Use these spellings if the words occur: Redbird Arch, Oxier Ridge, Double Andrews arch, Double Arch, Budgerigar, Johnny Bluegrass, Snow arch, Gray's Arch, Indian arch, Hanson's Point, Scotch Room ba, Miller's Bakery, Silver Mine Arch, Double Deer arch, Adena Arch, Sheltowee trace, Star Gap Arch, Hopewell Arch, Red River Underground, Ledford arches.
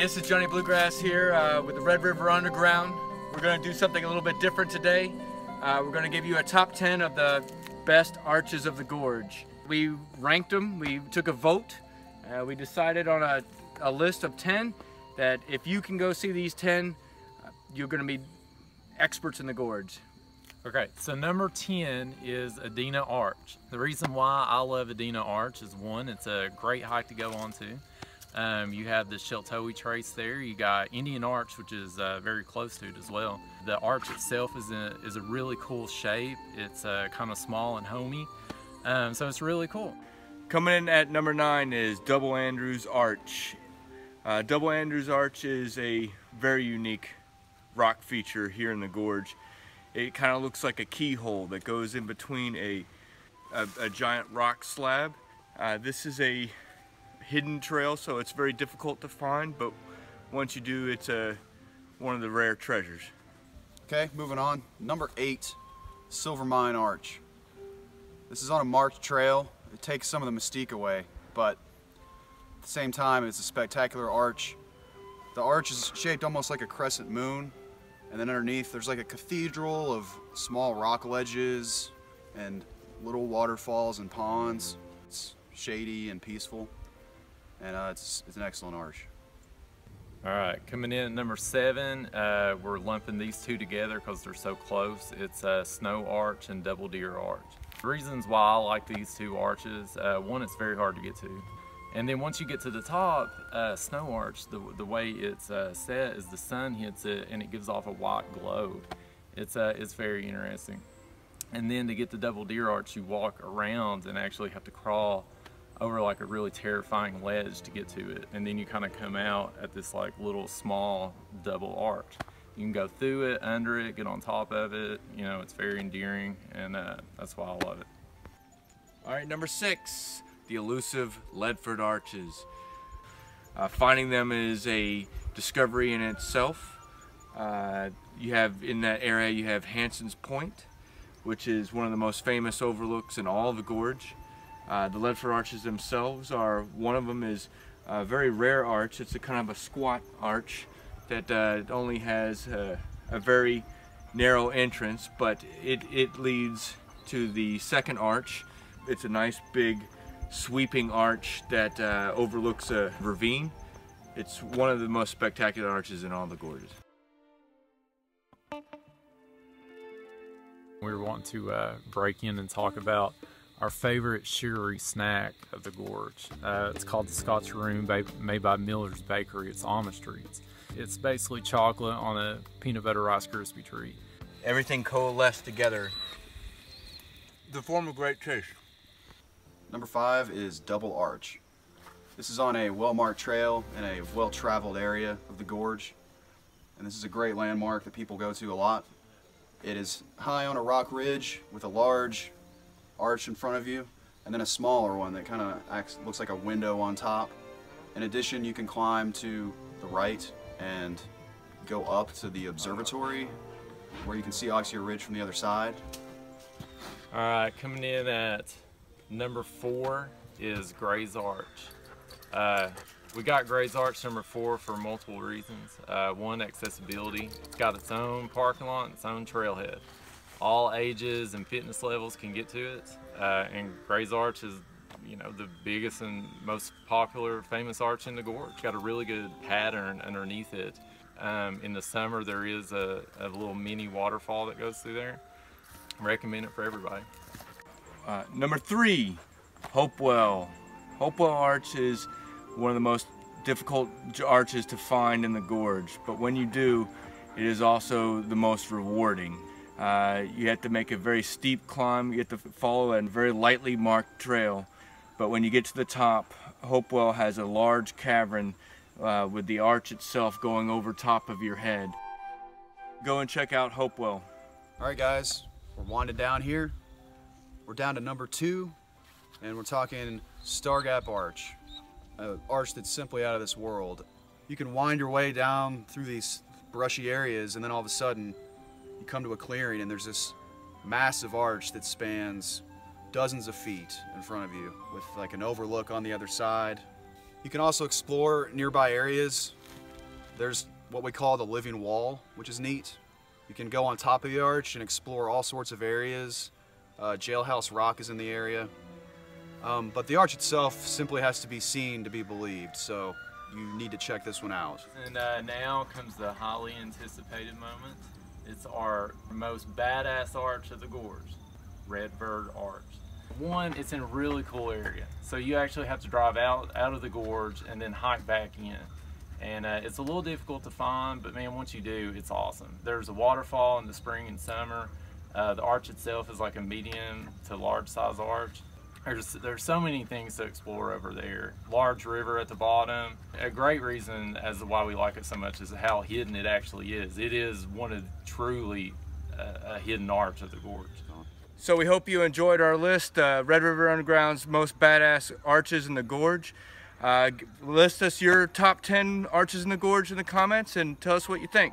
This is Johnny Bluegrass here with the Red River Underground. We're going to do something a little bit different today. We're going to give you a top 10 of the best arches of the gorge. We ranked them, we took a vote, we decided on a list of 10 that if you can go see these 10, you're going to be experts in the gorge. Okay, so number 10 is Adena Arch. The reason why I love Adena Arch is one, it's a great hike to go on to. You have the Sheltowee trace there. You got Indian arch, which is very close to it as well. The arch itself is a really cool shape. It's kind of small and homey, so it's really cool. Coming in at number 9 is Double Andrews Arch. Double Andrews Arch is a very unique rock feature here in the gorge. It kind of looks like a keyhole that goes in between a giant rock slab. This is a hidden trail, so it's very difficult to find, but once you do, it's one of the rare treasures. Okay, moving on. Number 8, Silver Mine Arch. This is on a marked trail. It takes some of the mystique away, but at the same time, it's a spectacular arch. The arch is shaped almost like a crescent moon, and then underneath there's like a cathedral of small rock ledges and little waterfalls and ponds. It's shady and peaceful. And it's an excellent arch. All right, coming in at number 7, we're lumping these two together because they're so close. It's Snow Arch and Double Deer Arch. The reasons why I like these two arches, one, it's very hard to get to. And then once you get to the top, Snow Arch, the way it's set is the sun hits it and it gives off a white glow. It's very interesting. And then to get to Double Deer Arch, you walk around and actually have to crawl over like a really terrifying ledge to get to it. And then you kind of come out at this like little small double arch. You can go through it, under it, get on top of it. You know, it's very endearing, and that's why I love it. All right, number 6, the elusive Ledford arches. Finding them is a discovery in itself. You have, in that area, you have Hanson's Point, which is one of the most famous overlooks in all of the gorge. The Ledford arches themselves are, one of them is a very rare arch. It's a kind of a squat arch that only has a very narrow entrance, but it leads to the second arch. It's a nice big sweeping arch that overlooks a ravine. It's one of the most spectacular arches in all the gorges. We were wanting to break in and talk about our favorite sugary snack of the gorge. It's called the Scotch Room ba, made by Miller's Bakery. It's Amish treats. It's basically chocolate on a peanut butter Rice Krispie treat. Everything coalesced together to form a great dish. Number 5 is Double Arch. This is on a well-marked trail in a well-traveled area of the gorge. And this is a great landmark that people go to a lot. It is high on a rock ridge with a large arch in front of you, and then a smaller one that kind of looks like a window on top. In addition, you can climb to the right and go up to the observatory where you can see Oxier Ridge from the other side. All right, coming in at number 4 is Gray's Arch. We got Gray's Arch number 4 for multiple reasons. One, accessibility. It's got its own parking lot and its own trailhead. All ages and fitness levels can get to it, and Gray's Arch is, you know, the biggest and most popular famous arch in the gorge. It's got a really good pattern underneath it. In the summer there is a little mini waterfall that goes through there. I recommend it for everybody. Number 3, Hopewell. Hopewell Arch is one of the most difficult arches to find in the gorge, but when you do, it is also the most rewarding. You have to make a very steep climb, you have to follow a very lightly marked trail, but when you get to the top, Hopewell has a large cavern with the arch itself going over top of your head. Go and check out Hopewell. Alright guys, we're winding down here. We're down to number 2, and we're talking Star Gap Arch, an arch that's simply out of this world. You can wind your way down through these brushy areas, and then all of a sudden you come to a clearing and there's this massive arch that spans dozens of feet in front of you with like an overlook on the other side. You can also explore nearby areas There's what we call the living wall, which is neat. You can go on top of the arch and explore all sorts of areas. Jailhouse Rock is in the area. But the arch itself simply has to be seen to be believed, so you need to check this one out. And now comes the highly anticipated moment. It's our most badass arch of the gorge, Redbird Arch. One, it's in a really cool area, so you actually have to drive out of the gorge and then hike back in. And it's a little difficult to find, but man, once you do, it's awesome. There's a waterfall in the spring and summer. The arch itself is like a medium to large size arch. There's so many things to explore over there. Large river at the bottom. A great reason as to why we like it so much is how hidden it actually is. It is one of truly a hidden arch of the gorge. So we hope you enjoyed our list. Red River Underground's most badass arches in the gorge. List us your top 10 arches in the gorge in the comments and tell us what you think.